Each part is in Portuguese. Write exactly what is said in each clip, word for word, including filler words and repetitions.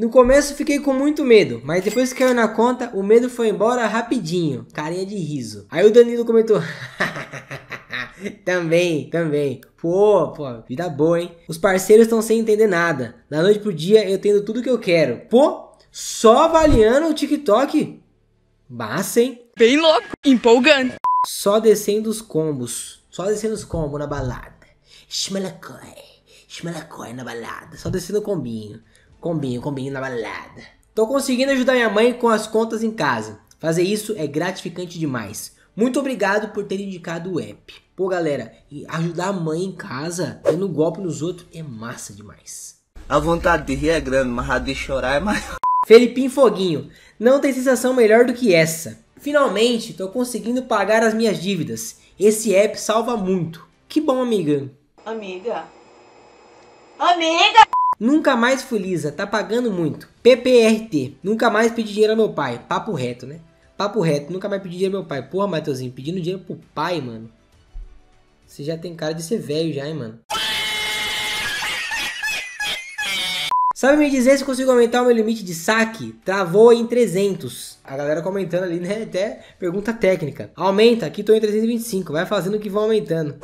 No começo fiquei com muito medo, mas depois que caiu na conta, o medo foi embora rapidinho. Carinha de riso. Aí o Danilo comentou... também, também. Pô, pô, vida boa, hein? Os parceiros estão sem entender nada. Da noite pro dia eu tendo tudo que eu quero. Pô, só avaliando o TikTok? Massa, hein? Bem louco, empolgante. Só descendo os combos. Só descendo os combos na balada. Shmalakoi, shmalakoi na balada. Só descendo o combinho. Combinho, combinho na balada. Tô conseguindo ajudar minha mãe com as contas em casa. Fazer isso é gratificante demais. Muito obrigado por ter indicado o app. Pô, galera, ajudar a mãe em casa, dando golpe nos outros, é massa demais. A vontade de rir é grande, mas a de chorar é maior. Felipinho Foguinho, não tem sensação melhor do que essa. Finalmente, tô conseguindo pagar as minhas dívidas. Esse app salva muito. Que bom, amiga. Amiga. Amiga! Nunca mais fui lisa, tá pagando muito. P P R T, nunca mais pedi dinheiro ao meu pai. Papo reto, né? Papo reto, nunca mais pedi dinheiro ao meu pai. Porra, Mateusinho, pedindo dinheiro pro pai, mano. Você já tem cara de ser velho já, hein, mano. Sabe me dizer se consigo aumentar o meu limite de saque? Travou em trezentos. A galera comentando ali, né? Até pergunta técnica. Aumenta, aqui tô em trezentos e vinte e cinco. Vai fazendo que vão aumentando.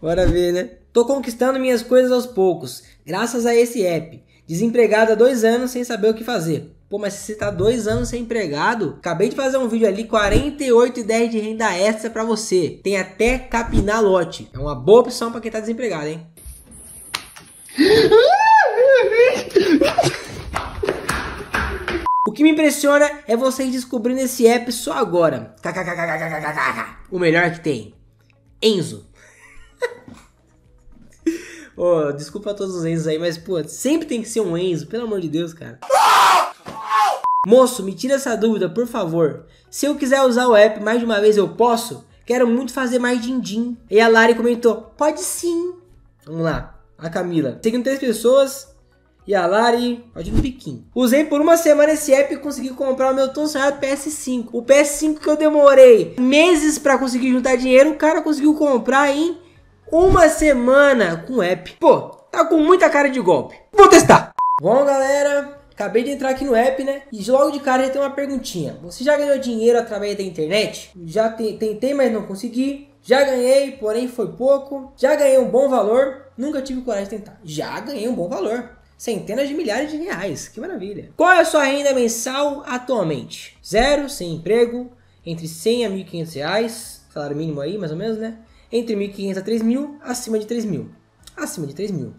Bora ver, né? Tô conquistando minhas coisas aos poucos, graças a esse app. Desempregado há dois anos sem saber o que fazer. Pô, mas se você tá dois anos sem empregado, acabei de fazer um vídeo ali, quarenta e oito e dez de renda extra pra você. Tem até capinar lote. É uma boa opção pra quem tá desempregado, hein? O que me impressiona é vocês descobrindo esse app só agora. O melhor que tem. Enzo. Oh, desculpa a todos os Enzos aí, mas pô, sempre tem que ser um Enzo, pelo amor de Deus, cara. Moço, me tira essa dúvida, por favor. Se eu quiser usar o app mais de uma vez, eu posso? Quero muito fazer mais din-din. E a Lari comentou, pode sim. Vamos lá, a Camila. Seguindo três pessoas. E a Lari, pode ir no biquinho. Usei por uma semana esse app e consegui comprar o meu tão sonhado P S cinco. O P S cinco que eu demorei meses pra conseguir juntar dinheiro, o cara conseguiu comprar em uma semana com o app. Pô, tá com muita cara de golpe. Vou testar. Bom, galera... Acabei de entrar aqui no app, né? E logo de cara já tem uma perguntinha. Você já ganhou dinheiro através da internet? Já te tentei, mas não consegui. Já ganhei, porém foi pouco. Já ganhei um bom valor. Nunca tive coragem de tentar. Já ganhei um bom valor. Centenas de milhares de reais. Que maravilha. Qual é a sua renda mensal atualmente? Zero, sem emprego. Entre cem a mil e quinhentos reais. Salário mínimo aí, mais ou menos, né? Entre mil e quinhentos a três mil. Acima de três mil. Acima de três mil.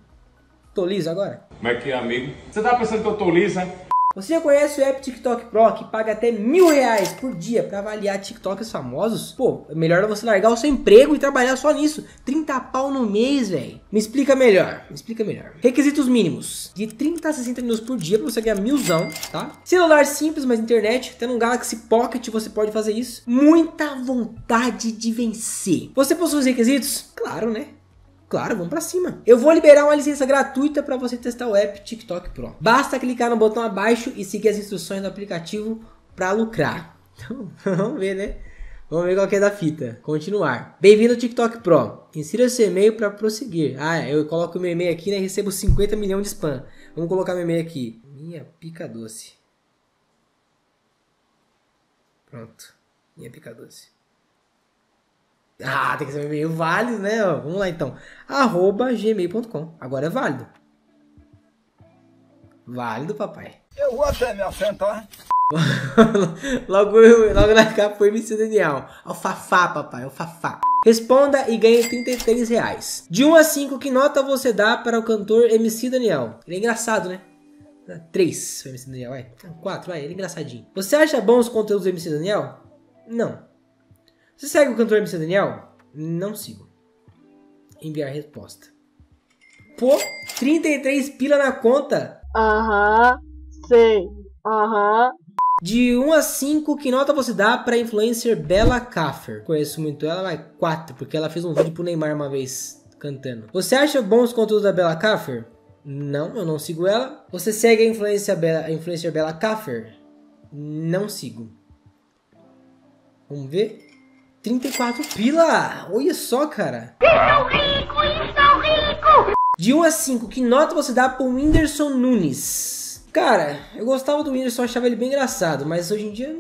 Tô liso agora? Mas que amigo, você tá pensando que eu tô liso, né? Você já conhece o app TikTok Pro que paga até mil reais por dia pra avaliar TikTokers famosos? Pô, é melhor você largar o seu emprego e trabalhar só nisso. trinta pau no mês, velho. Me explica melhor, me explica melhor. Requisitos mínimos. De trinta a sessenta minutos por dia pra você ganhar milzão, tá? Celular simples, mas internet. Tendo um Galaxy Pocket você pode fazer isso. Muita vontade de vencer. Você possui os requisitos? Claro, né? Claro, vamos pra cima. Eu vou liberar uma licença gratuita pra você testar o app TikTok Pro. Basta clicar no botão abaixo e seguir as instruções do aplicativo pra lucrar. Então, vamos ver, né? Vamos ver qual que é da fita. Continuar. Bem-vindo ao TikTok Pro. Insira seu e-mail pra prosseguir. Ah, eu coloco o meu e-mail aqui, né? E recebo cinquenta milhões de spam. Vamos colocar meu e-mail aqui. Minha pica doce. Pronto. Minha pica doce. Ah, tem que ser um e-mail válido, né? Ó, vamos lá, então. arroba gmail ponto com. Agora é válido. Válido, papai. Eu vou até me afentar. logo, logo na capa foi M C Daniel. Ao Fafá, papai. Ao Fafá. Responda e ganhe trinta e três reais. De um a cinco, que nota você dá para o cantor M C Daniel? Ele é engraçado, né? três foi M C Daniel, vai. quatro, vai. Ele é engraçadinho. Você acha bom os conteúdos do M C Daniel? Não. Você segue o cantor M C Daniel? Não sigo. Enviar resposta. Pô, trinta e três pila na conta? Aham, uh-huh, sei. Aham. Uh-huh. De um a cinco, que nota você dá pra influencer Bella Kaffer? Conheço muito ela, mas quatro, porque ela fez um vídeo pro Neymar uma vez, cantando. Você acha bons os conteúdos da Bella Kaffer? Não, eu não sigo ela. Você segue a influencer Bella, a influencer Bella Kaffer? Não sigo. Vamos ver? trinta e quatro pila! Olha só, cara! Estou rico! Estou rico! De um a cinco, que nota você dá pro Whindersson Nunes? Cara, eu gostava do Whindersson, achava ele bem engraçado, mas hoje em dia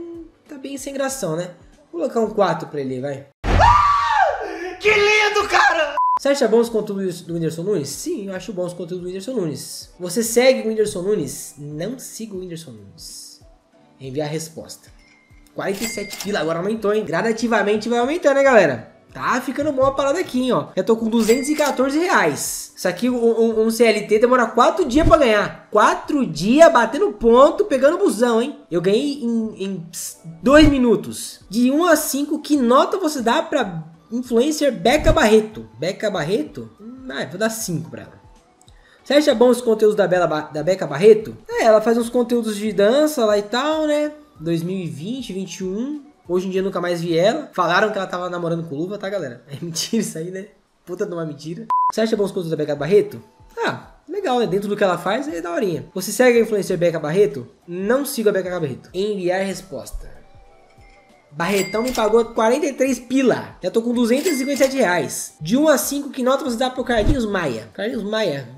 tá bem sem gração, né? Vou colocar um quatro pra ele, vai. Ah, que lindo, cara! Você acha bons conteúdos do Whindersson Nunes? Sim, eu acho bons conteúdos do Whindersson Nunes. Você segue o Whindersson Nunes? Não siga o Whindersson Nunes. Enviar a resposta. quarenta e sete pila, agora aumentou, hein? Gradativamente vai aumentando, né, galera? Tá ficando boa a parada aqui, hein, ó. Já tô com duzentos e quatorze reais. Isso aqui, um, um C L T demora quatro dias pra ganhar. quatro dias batendo ponto, pegando busão, hein? Eu ganhei em dois minutos. De um a cinco, que nota você dá pra influencer Beca Barreto? Beca Barreto? Ah, vou dar cinco pra ela. Você acha bom os conteúdos da, Bella ba da Beca Barreto? É, ela faz uns conteúdos de dança lá e tal, né? dois mil e vinte, vinte e um. Hoje em dia eu nunca mais vi ela. Falaram que ela tava namorando com luva, tá, galera? É mentira isso aí, né? Puta de uma mentira. Você acha bons conteúdos da Beca Barreto? Ah, legal, né? Dentro do que ela faz, é daorinha. Você segue a influencer Beca Barreto? Não siga a Beca Barreto. Enviar resposta. Barretão me pagou quarenta e três pila. Já tô com duzentos e cinquenta e sete reais. De um a cinco, que nota você dá pro Carlinhos Maia? Carlinhos Maia,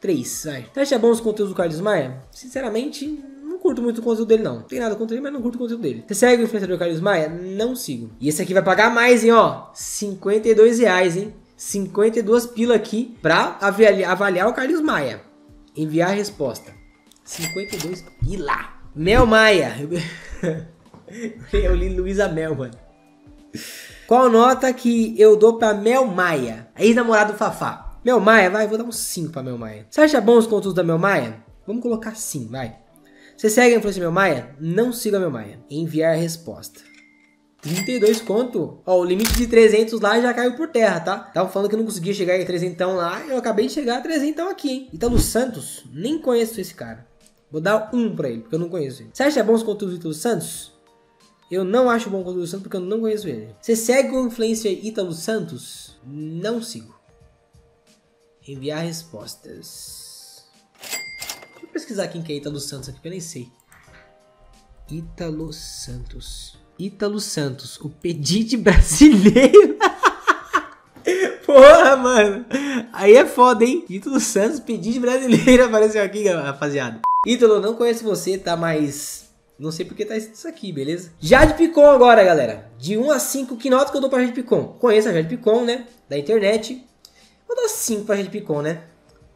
três, vai. Você acha bom os conteúdos do Carlinhos Maia? Sinceramente, não curto muito o conteúdo dele, não. Tem nada contra ele, mas não curto o conteúdo dele. Você segue o influenciador Carlinhos Maia? Não sigo. E esse aqui vai pagar mais, hein, ó. cinquenta e dois reais, hein. cinquenta e duas pila aqui pra avaliar, avaliar o Carlinhos Maia. Enviar a resposta. cinquenta e dois pila. Mel Maia. Eu li Luísa Mel, mano. Qual nota que eu dou pra Mel Maia? Ex-namorado do Fafá. Mel Maia, vai, vou dar um cinco pra Mel Maia. Você acha bons os conteúdos da Mel Maia? Vamos colocar sim, vai. Você segue a influência Mel Maia? Não siga a Mel Maia. Enviar resposta. trinta e dois conto. Ó, o limite de trezentos lá já caiu por terra, tá? Tava falando que eu não conseguia chegar em trezentão lá. Eu acabei de chegar a trezentão aqui, hein? Ítalo Santos, nem conheço esse cara. Vou dar um pra ele, porque eu não conheço ele. Você acha bons os conteúdos do Ítalo Santos? Eu não acho bom o conteúdo do Santos porque eu não conheço ele. Você segue o influencer Ítalo Santos? Não sigo. Enviar respostas. Deixa eu pesquisar quem que é Ítalo Santos aqui, porque eu nem sei. Ítalo Santos. Ítalo Santos, o pedinte brasileiro. Porra, mano. Aí é foda, hein? Ítalo Santos, pedinte brasileiro, apareceu aqui, rapaziada. Ítalo, não conheço você, tá? Mas... não sei porque tá isso aqui, beleza? Jade Picon agora, galera. De um a cinco, que nota que eu dou pra Jade Picon? Conheço a Jade Picon, né? Da internet. Vou dar cinco pra Jade Picon, né?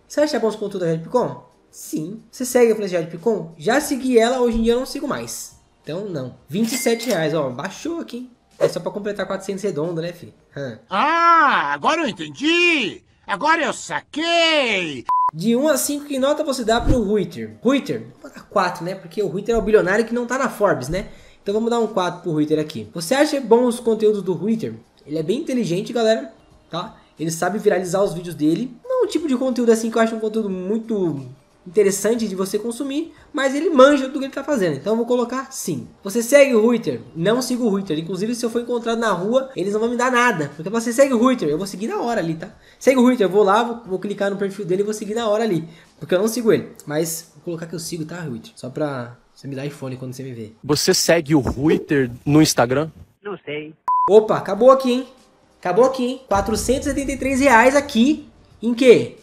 Você acha bons conteúdos da Jade Picon? Sim. Você segue a influência Jade Picon? Já segui ela, hoje em dia eu não sigo mais. Então, não. vinte e sete reais, ó. Baixou aqui, hein? É só pra completar quatrocentos redondo, né, filho? Hum. Ah, agora eu entendi! Agora eu saquei! De um a cinco, que nota você dá pro Ruiter? Ruiter, vou dar quatro, né? Porque o Ruiter é o bilionário que não tá na Forbes, né? Então vamos dar um quatro pro Ruiter aqui. Você acha bom os conteúdos do Ruiter? Ele é bem inteligente, galera, tá? Ele sabe viralizar os vídeos dele. Não é um tipo de conteúdo assim que eu acho um conteúdo muito interessante de você consumir, mas ele manja do que ele tá fazendo. Então eu vou colocar sim. Você segue o Ruiter? Não sigo o Ruiter. Inclusive, se eu for encontrado na rua, eles não vão me dar nada. Porque você segue o Ruiter, eu vou seguir na hora ali, tá? Segue o Ruiter, eu vou lá, vou, vou clicar no perfil dele e vou seguir na hora ali. Porque eu não sigo ele. Mas vou colocar que eu sigo, tá, Ruiter? Só pra você me dar iPhone quando você me ver. Você segue o Ruiter no Instagram? Não sei. Opa, acabou aqui, hein? Acabou aqui, hein? quatrocentos e setenta e três reais aqui. Em quê?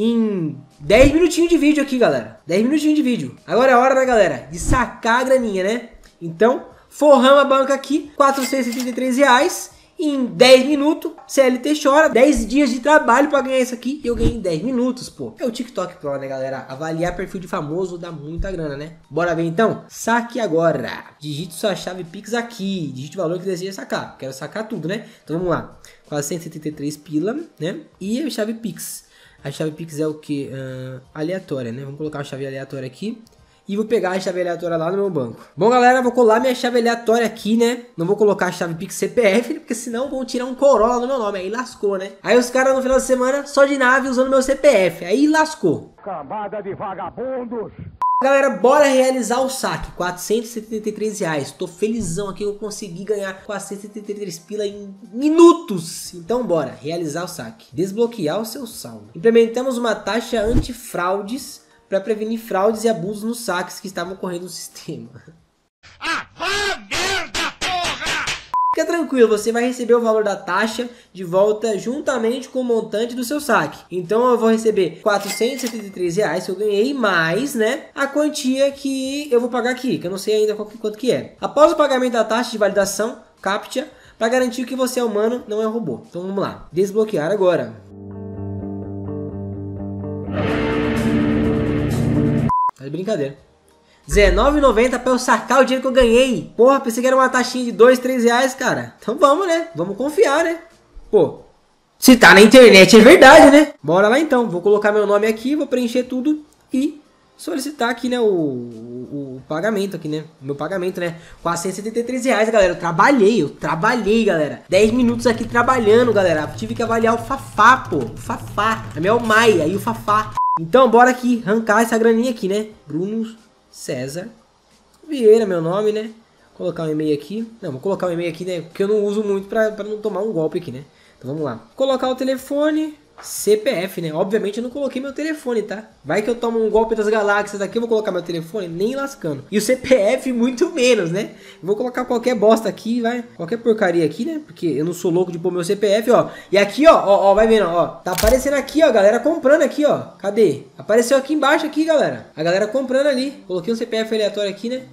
Em dez minutinhos de vídeo aqui, galera. dez minutinhos de vídeo. Agora é a hora, né, galera? De sacar a graninha, né? Então, forramos a banca aqui. quatrocentos e setenta e três reais. Em dez minutos. C L T chora. dez dias de trabalho pra ganhar isso aqui. E eu ganhei em dez minutos, pô. É o TikTok Pro, né, galera? Avaliar perfil de famoso dá muita grana, né? Bora ver, então? Saque agora. Digite sua chave Pix aqui. Digite o valor que deseja sacar. Quero sacar tudo, né? Então, vamos lá. quatrocentos e setenta e três pila, né? E a chave Pix. A chave Pix é o que? Uh, aleatória, né? Vamos colocar a chave aleatória aqui. E vou pegar a chave aleatória lá no meu banco. Bom, galera, vou colar minha chave aleatória aqui, né? Não vou colocar a chave Pix C P F, porque senão vão tirar um Corolla no meu nome. Aí lascou, né? Aí os caras no final de semana só de nave usando meu C P F. Aí lascou. Camada de vagabundos. Galera, bora realizar o saque. quatrocentos e setenta e três reais. Tô felizão aqui que eu consegui ganhar quatrocentos e setenta e três pila em minutos. Então bora realizar o saque. Desbloquear o seu saldo. Implementamos uma taxa antifraudes para prevenir fraudes e abusos nos saques que estavam ocorrendo no sistema. Ah, ah, merda, porra! Fica tranquilo, você vai receber o valor da taxa de volta juntamente com o montante do seu saque. Então eu vou receber quatrocentos e setenta e três reais que eu ganhei, mais, né, a quantia que eu vou pagar aqui, que eu não sei ainda qual, quanto que é. Após o pagamento da taxa de validação, captcha, para garantir que você é humano, não é um robô. Então vamos lá, desbloquear agora. Tá de brincadeira. dezenove reais e noventa centavos pra eu sacar o dinheiro que eu ganhei. Porra, pensei que era uma taxinha de dois, três reais, cara. Então vamos, né? Vamos confiar, né? Pô, se tá na internet é verdade, né? Bora lá então. Vou colocar meu nome aqui, vou preencher tudo e solicitar aqui, né, o, o, o pagamento aqui, né? Meu pagamento, né? quatrocentos e setenta e três reais, galera. Eu trabalhei, eu trabalhei, galera. dez minutos aqui trabalhando, galera. Eu tive que avaliar o Fafá, pô. O Fafá. A Mel Maia e o Fafá. Então bora aqui arrancar essa graninha aqui, né? Bruno César Vieira, meu nome, né? Colocar um e-mail aqui. Não, vou colocar um e-mail aqui, né? Porque eu não uso muito pra, pra não tomar um golpe aqui, né? Então vamos lá. Colocar o telefone, C P F, né? Obviamente eu não coloquei meu telefone, tá? Vai que eu tomo um golpe das galáxias aqui, eu vou colocar meu telefone, nem lascando. E o C P F muito menos, né? Vou colocar qualquer bosta aqui, vai. Qualquer porcaria aqui, né? Porque eu não sou louco de pôr meu C P F, ó. E aqui, ó, ó, ó, vai vendo, ó. Tá aparecendo aqui, ó, galera comprando aqui, ó. Cadê? Apareceu aqui embaixo aqui, galera. A galera comprando ali. Coloquei um C P F aleatório aqui, né?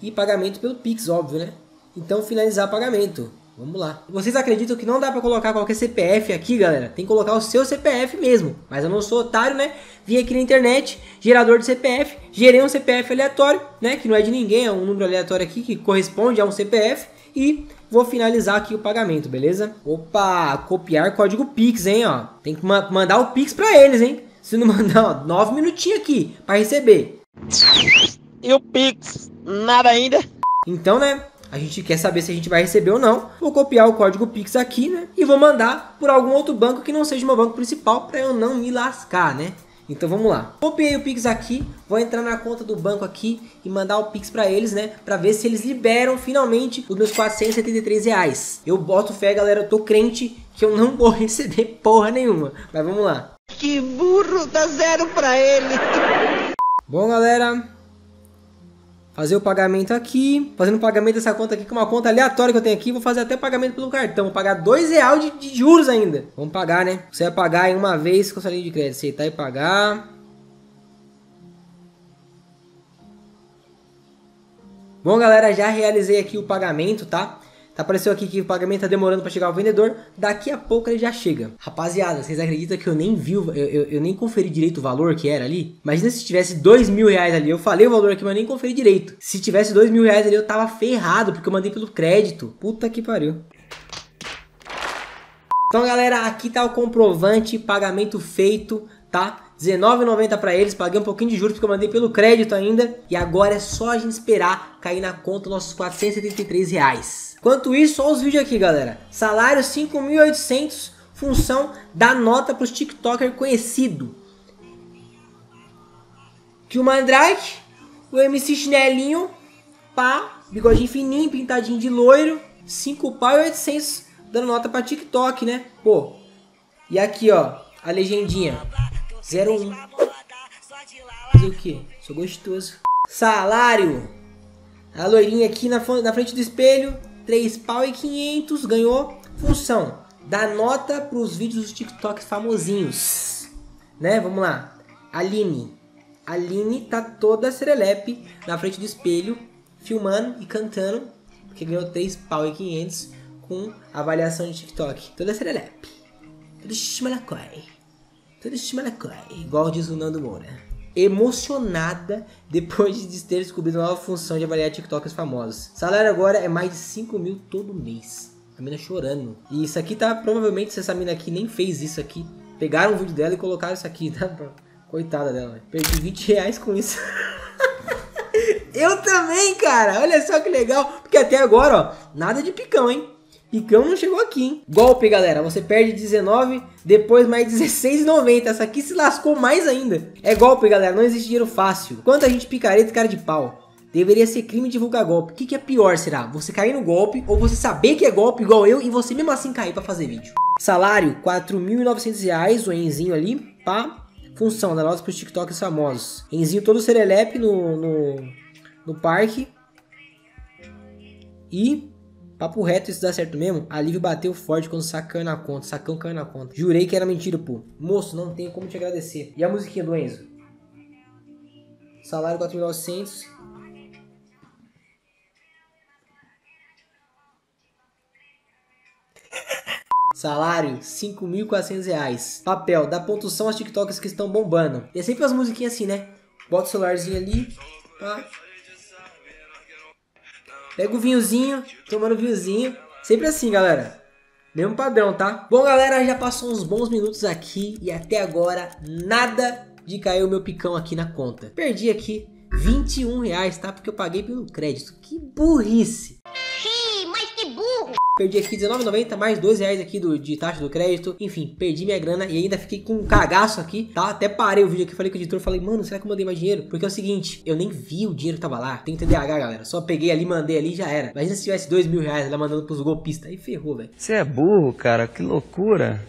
E pagamento pelo Pix, óbvio, né? Então finalizar pagamento. Vamos lá. Vocês acreditam que não dá pra colocar qualquer C P F aqui, galera? Tem que colocar o seu C P F mesmo. Mas eu não sou otário, né? Vim aqui na internet, gerador de C P F, gerei um C P F aleatório, né? Que não é de ninguém, é um número aleatório aqui que corresponde a um C P F. E vou finalizar aqui o pagamento, beleza? Opa, copiar código Pix, hein, ó. Tem que ma mandar o Pix pra eles, hein? Se não mandar, ó, nove minutinhos aqui pra receber. E o Pix? Nada ainda. Então, né? A gente quer saber se a gente vai receber ou não. Vou copiar o código Pix aqui, né? E vou mandar por algum outro banco que não seja o meu banco principal para eu não me lascar, né? Então vamos lá. Copiei o Pix aqui, vou entrar na conta do banco aqui e mandar o Pix para eles, né? Para ver se eles liberam finalmente os meus quatrocentos e setenta e três reais. Eu boto fé, galera, eu tô crente que eu não vou receber porra nenhuma. Mas vamos lá. Que burro, dá zero pra ele. Bom, galera, fazer o pagamento aqui, fazendo o pagamento dessa conta aqui, que é uma conta aleatória que eu tenho aqui. Vou fazer até pagamento pelo cartão, vou pagar dois reais de, de juros ainda. Vamos pagar, né? Você vai pagar em uma vez com o salinho de crédito. Aceitar e pagar. Bom, galera, já realizei aqui o pagamento, tá? Apareceu aqui que o pagamento tá demorando pra chegar ao vendedor. Daqui a pouco ele já chega. Rapaziada, vocês acreditam que eu nem vi, eu, eu, eu nem conferi direito o valor que era ali? Imagina se tivesse dois mil reais ali. Eu falei o valor aqui, mas nem conferi direito. Se tivesse dois mil reais ali, eu tava ferrado, porque eu mandei pelo crédito. Puta que pariu. Então, galera, aqui tá o comprovante, pagamento feito, tá? dezenove reais e noventa centavos pra eles, paguei um pouquinho de juros porque eu mandei pelo crédito ainda. E agora é só a gente esperar cair na conta nossos quatrocentos e setenta e três reais. Enquanto isso, olha os vídeos aqui, galera. Salário cinco mil e oitocentos, função da nota pros TikToker conhecido. Tio Mandrake, o M C Chinelinho, pá, bigodinho fininho, pintadinho de loiro, cinco pau e oitocentos, dando nota pra TikTok, né? Pô, e aqui, ó, a legendinha. zero um. Fazer o que? Sou gostoso. Salário. A loirinha aqui na, na frente do espelho. três pau e quinhentos. Ganhou. Função. Dá nota pros vídeos dos TikToks famosinhos. Né? Vamos lá. Aline. Aline tá toda serelepe na frente do espelho. Filmando e cantando. Porque ganhou três pau e quinhentos com avaliação de TikTok. Toda serelepe. Toda chimalacói. Igual diz o Nando Moura. Emocionada depois de ter descobrido uma nova função de avaliar TikTokers famosos. Salário agora é mais de cinco mil todo mês. A mina chorando. E isso aqui tá, provavelmente, se essa mina aqui nem fez isso aqui, pegaram o vídeo dela e colocaram isso aqui, tá? Coitada dela. Perdi vinte reais com isso. Eu também, cara. Olha só que legal. Porque até agora, ó, nada de picão, hein? Picão não chegou aqui, hein? Golpe, galera. Você perde dezenove, depois mais dezesseis reais e noventa centavos. Essa aqui se lascou mais ainda. É golpe, galera. Não existe dinheiro fácil. Quanta gente picareta e cara de pau. Deveria ser crime divulgar golpe. O que, que é pior, será? Você cair no golpe ou você saber que é golpe igual eu e você mesmo assim cair pra fazer vídeo. Salário, quatro mil e novecentos reais. O Enzinho ali, pá. Função, da nota pros TikToks famosos. Enzinho todo serelepe no, no, no parque. E... Papo reto, isso dá certo mesmo? A Lívia bateu forte quando sacando na conta. Sacão caiu na conta. Jurei que era mentira, pô. Moço, não tenho como te agradecer. E a musiquinha do Enzo? Salário quatro mil e novecentos. Salário, cinco mil e quatrocentos reais. Papel, dá pontuação aos TikToks que estão bombando. E é sempre as musiquinhas assim, né? Bota o celularzinho ali. Pá. Pega o vinhozinho, tomando vinhozinho. Sempre assim, galera. Mesmo padrão, tá? Bom, galera, já passou uns bons minutos aqui. E até agora, nada de cair o meu picão aqui na conta. Perdi aqui vinte e um reais, tá? Porque eu paguei pelo crédito. Que burrice! Sim, mas que burro! Perdi aqui dezenove reais e noventa centavos, mais dois reais aqui do, de taxa do crédito. Enfim, perdi minha grana e ainda fiquei com um cagaço aqui, tá? Até parei o vídeo aqui, falei com o editor, falei, mano, será que eu mandei mais dinheiro? Porque é o seguinte, eu nem vi o dinheiro que tava lá. Tem T D A H, galera. Só peguei ali, mandei ali e já era. Imagina se tivesse dois mil reais lá mandando pros golpistas. Aí ferrou, velho. Você é burro, cara. Que loucura.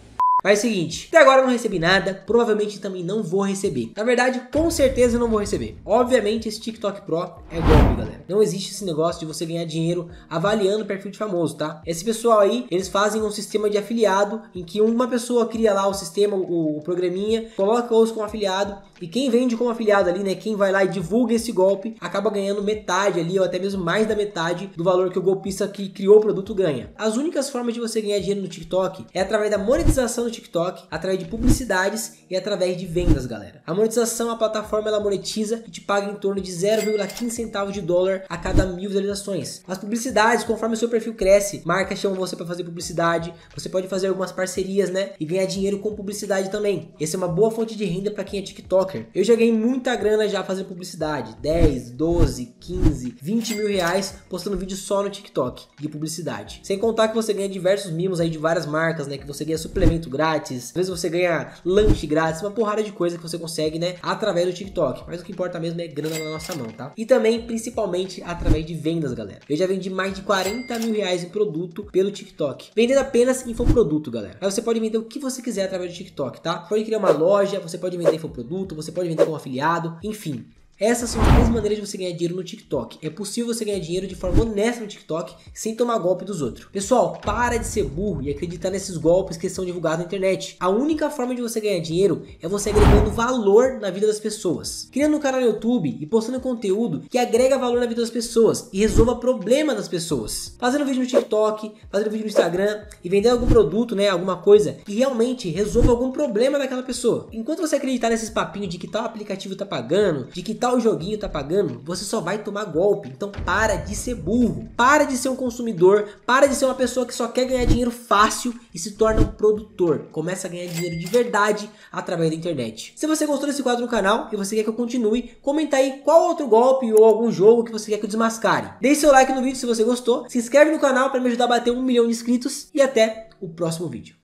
Mas é o seguinte, até agora eu não recebi nada, provavelmente também não vou receber. Na verdade, com certeza eu não vou receber. Obviamente esse TikTok Pro é golpe, galera. Não existe esse negócio de você ganhar dinheiro avaliando o perfil de famoso, tá? Esse pessoal aí, eles fazem um sistema de afiliado, em que uma pessoa cria lá o sistema, o, o programinha, coloca-os como afiliado, e quem vende como afiliado ali, né, quem vai lá e divulga esse golpe, acaba ganhando metade ali, ou até mesmo mais da metade do valor que o golpista que criou o produto ganha. As únicas formas de você ganhar dinheiro no TikTok é através da monetização do TikTok, através de publicidades e através de vendas, galera. A monetização, a plataforma, ela monetiza e te paga em torno de zero vírgula quinze centavos de dólar a cada mil visualizações. As publicidades, conforme o seu perfil cresce, marcas chamam você para fazer publicidade, você pode fazer algumas parcerias, né? E ganhar dinheiro com publicidade também. Essa é uma boa fonte de renda para quem é TikToker. Eu já ganhei muita grana já fazendo publicidade, dez, doze, quinze, vinte mil reais postando vídeo só no TikTok de publicidade. Sem contar que você ganha diversos mimos aí de várias marcas, né? Que você ganha suplemento grátis, às vezes você ganha lanche grátis, uma porrada de coisa que você consegue, né, através do TikTok. Mas o que importa mesmo é grana na nossa mão, tá? E também, principalmente, através de vendas, galera. Eu já vendi mais de quarenta mil reais em produto pelo TikTok. Vendendo apenas infoproduto, galera. Aí você pode vender o que você quiser através do TikTok, tá? Pode criar uma loja, você pode vender infoproduto, você pode vender como afiliado, enfim. Essas são as três maneiras de você ganhar dinheiro no TikTok. É possível você ganhar dinheiro de forma honesta no TikTok, sem tomar golpe dos outros. Pessoal, para de ser burro e acreditar nesses golpes que são divulgados na internet. A única forma de você ganhar dinheiro é você agregando valor na vida das pessoas. Criando um canal no YouTube e postando conteúdo que agrega valor na vida das pessoas e resolva problema das pessoas. Fazendo vídeo no TikTok, fazendo vídeo no Instagram e vendendo algum produto, né, alguma coisa que realmente resolva algum problema daquela pessoa. Enquanto você acreditar nesses papinhos de que tal aplicativo tá pagando, de que tal o joguinho tá pagando, você só vai tomar golpe. Então para de ser burro, para de ser um consumidor, para de ser uma pessoa que só quer ganhar dinheiro fácil e se torna um produtor. Começa a ganhar dinheiro de verdade através da internet. Se você gostou desse quadro no canal e você quer que eu continue, comenta aí qual outro golpe ou algum jogo que você quer que eu desmascare. Deixe seu like no vídeo se você gostou, se inscreve no canal para me ajudar a bater um milhão de inscritos e até o próximo vídeo.